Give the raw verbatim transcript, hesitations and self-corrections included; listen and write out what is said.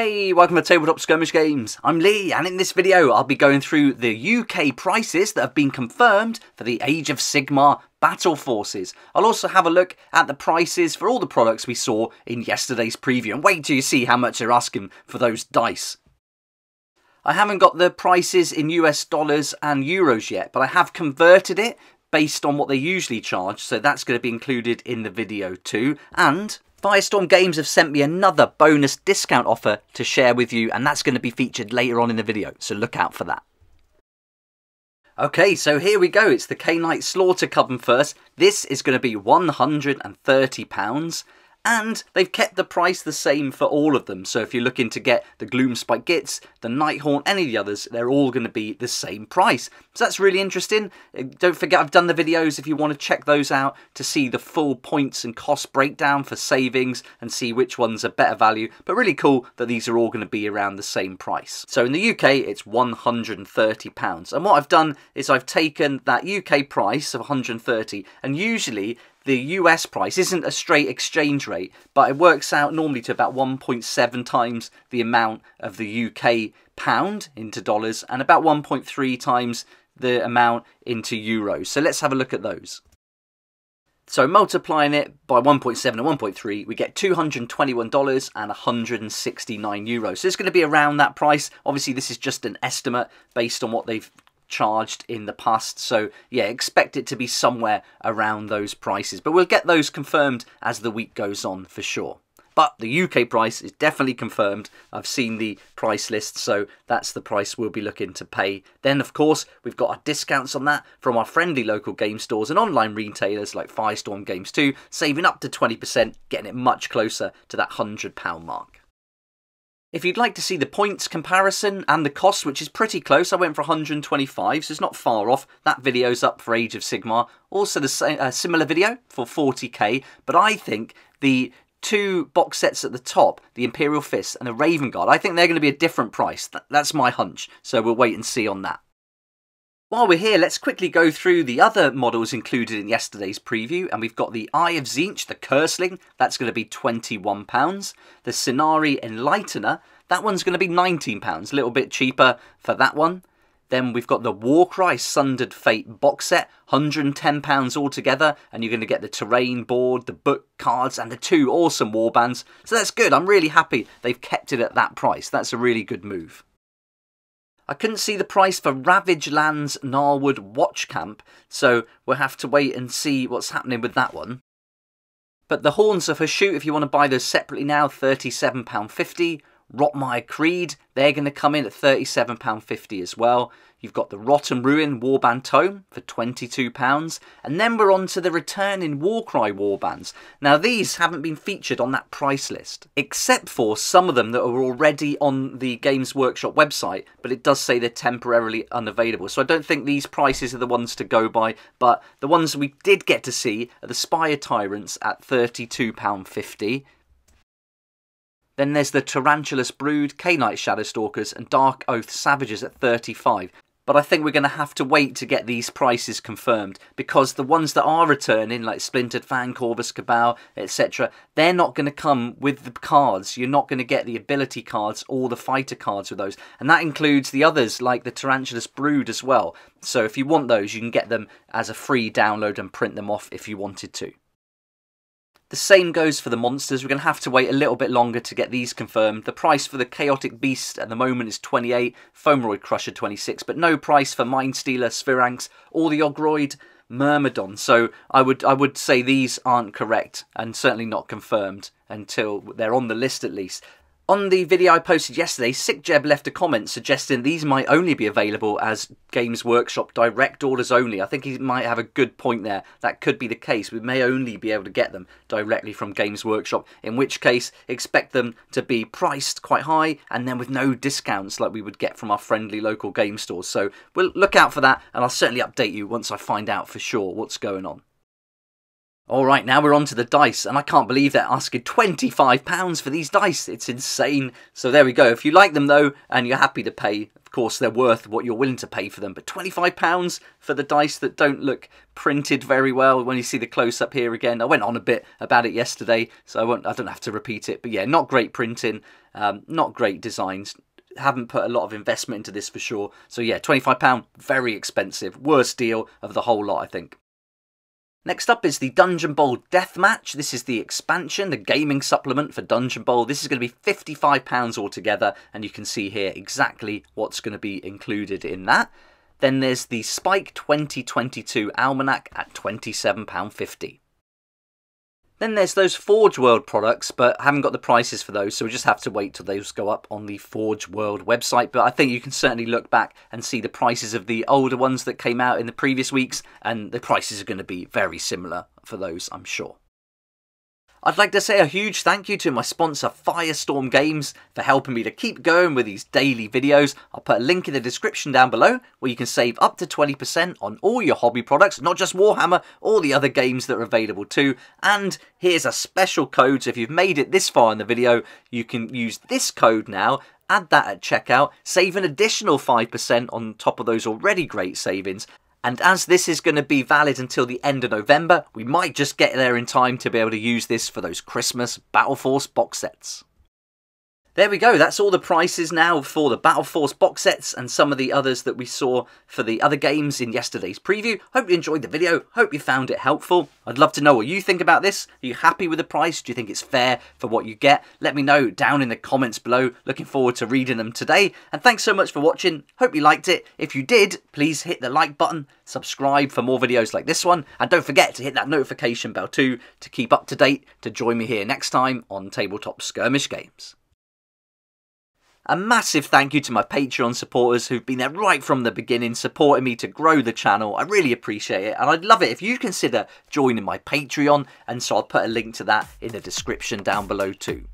Hey, welcome to Tabletop Skirmish Games. I'm Lee, and in this video I'll be going through the U K prices that have been confirmed for the Age of Sigmar Battle Forces. I'll also have a look at the prices for all the products we saw in yesterday's preview, and wait till you see how much they're asking for those dice. I haven't got the prices in U S dollars and euros yet, but I have converted it based on what they usually charge, so that's going to be included in the video too. And Firestorm Games have sent me another bonus discount offer to share with you, and that's going to be featured later on in the video, so look out for that. Okay, so here we go. It's the Kainite Slaughter Coven first. This is going to be one hundred and thirty pounds, and they've kept the price the same for all of them. So if you're looking to get the Gloomspite Gitz, the Nighthaunt, any of the others, they're all going to be the same price. So that's really interesting. Don't forget, I've done the videos if you want to check those out to see the full points and cost breakdown for savings and see which ones are better value. But really cool that these are all going to be around the same price. So in the U K, it's one hundred and thirty pounds. And what I've done is I've taken that U K price of one hundred and thirty, and usually the U S price isn't a straight exchange rate, but it works out normally to about one point seven times the amount of the U K pound into dollars and about one point three times the amount into euros. So let's have a look at those. So multiplying it by one point seven and one point three, we get two hundred and twenty-one dollars and one hundred and sixty-nine euros. So it's going to be around that price. Obviously, this is just an estimate based on what they've charged in the past, so yeah, expect it to be somewhere around those prices, but we'll get those confirmed as the week goes on for sure. But the U K price is definitely confirmed. I've seen the price list, so that's the price we'll be looking to pay. Then of course we've got our discounts on that from our friendly local game stores and online retailers like Firestorm Games too, saving up to twenty percent, getting it much closer to that one hundred pound mark. If you'd like to see the points comparison and the cost, which is pretty close, I went for one hundred and twenty-five, so it's not far off. That video's up for Age of Sigmar. Also the uh, similar video for forty K, but I think the two box sets at the top, the Imperial Fists and the Raven Guard, I think they're going to be a different price. Th that's my hunch, so we'll wait and see on that. While we're here, let's quickly go through the other models included in yesterday's preview, and we've got the Eye of Zinch, the Cursling, that's going to be twenty-one pounds. The Cenari Enlightener, that one's going to be nineteen pounds, a little bit cheaper for that one. Then we've got the Warcry Sundered Fate box set, one hundred and ten pounds altogether, and you're going to get the terrain board, the book cards, and the two awesome warbands. So that's good, I'm really happy they've kept it at that price, that's a really good move. I couldn't see the price for Ravage Lands Narwood Watch Camp, so we'll have to wait and see what's happening with that one. But the Horns of Hershut, if you want to buy those separately now, thirty-seven pounds fifty. Rotmire Creed, they're going to come in at thirty-seven pounds fifty as well. You've got the Rotten Ruin Warband Tome for twenty-two pounds. And then we're on to the returning Warcry Warbands. Now these haven't been featured on that price list, except for some of them that are already on the Games Workshop website, but it does say they're temporarily unavailable. So I don't think these prices are the ones to go by, but the ones we did get to see are the Spire Tyrants at thirty-two pounds fifty. Then there's the Tarantulas Brood, Kainite Shadowstalkers and Dark Oath Savages at thirty-five pounds. But I think we're going to have to wait to get these prices confirmed, because the ones that are returning, like Splintered Fan, Corvus Cabal, et cetera, they're not going to come with the cards. You're not going to get the ability cards or the fighter cards with those. And that includes the others, like the Tarantulas Brood as well. So if you want those, you can get them as a free download and print them off if you wanted to. The same goes for the monsters. We're going to have to wait a little bit longer to get these confirmed. The price for the Chaotic Beast at the moment is twenty-eight, Fomeroid Crusher twenty-six, but no price for Mindstealer Spheranx or the Ogroid Myrmidon. So I would I would say these aren't correct and certainly not confirmed until they're on the list at least. On the video I posted yesterday, SickJeb left a comment suggesting these might only be available as Games Workshop direct orders only. I think he might have a good point there. That could be the case. We may only be able to get them directly from Games Workshop, in which case expect them to be priced quite high and then with no discounts like we would get from our friendly local game stores. So we'll look out for that, and I'll certainly update you once I find out for sure what's going on. Alright, now we're on to the dice, and I can't believe they're asking twenty-five pounds for these dice. It's insane. So there we go. If you like them, though, and you're happy to pay, of course, they're worth what you're willing to pay for them. But twenty-five pounds for the dice that don't look printed very well when you see the close-up here again. I went on a bit about it yesterday, so I, won't, I don't have to repeat it. But yeah, not great printing, um, not great designs. Haven't put a lot of investment into this for sure. So yeah, twenty-five pounds, very expensive. Worst deal of the whole lot, I think. Next up is the Dungeon Bowl Deathmatch. This is the expansion, the gaming supplement for Dungeon Bowl. This is going to be fifty-five pounds altogether, and you can see here exactly what's going to be included in that. Then there's the Spike twenty twenty-two Almanac at twenty-seven pounds fifty. Then there's those Forge World products, but I haven't got the prices for those, so we just have to wait till those go up on the Forge World website. But I think you can certainly look back and see the prices of the older ones that came out in the previous weeks, and the prices are going to be very similar for those, I'm sure. I'd like to say a huge thank you to my sponsor Firestorm Games for helping me to keep going with these daily videos. I'll put a link in the description down below where you can save up to twenty percent on all your hobby products, not just Warhammer, all the other games that are available too. And here's a special code, so if you've made it this far in the video, you can use this code now. Add that at checkout, save an additional five percent on top of those already great savings. And as this is going to be valid until the end of November, we might just get there in time to be able to use this for those Christmas Battle Force box sets. There we go, that's all the prices now for the Battle Force box sets and some of the others that we saw for the other games in yesterday's preview. Hope you enjoyed the video, hope you found it helpful. I'd love to know what you think about this. Are you happy with the price? Do you think it's fair for what you get? Let me know down in the comments below. Looking forward to reading them today. And thanks so much for watching, hope you liked it. If you did, please hit the like button, subscribe for more videos like this one, and don't forget to hit that notification bell too to keep up to date, to join me here next time on Tabletop Skirmish Games. A massive thank you to my Patreon supporters who've been there right from the beginning, supporting me to grow the channel. I really appreciate it, and I'd love it if you consider joining my Patreon, and so I'll put a link to that in the description down below too.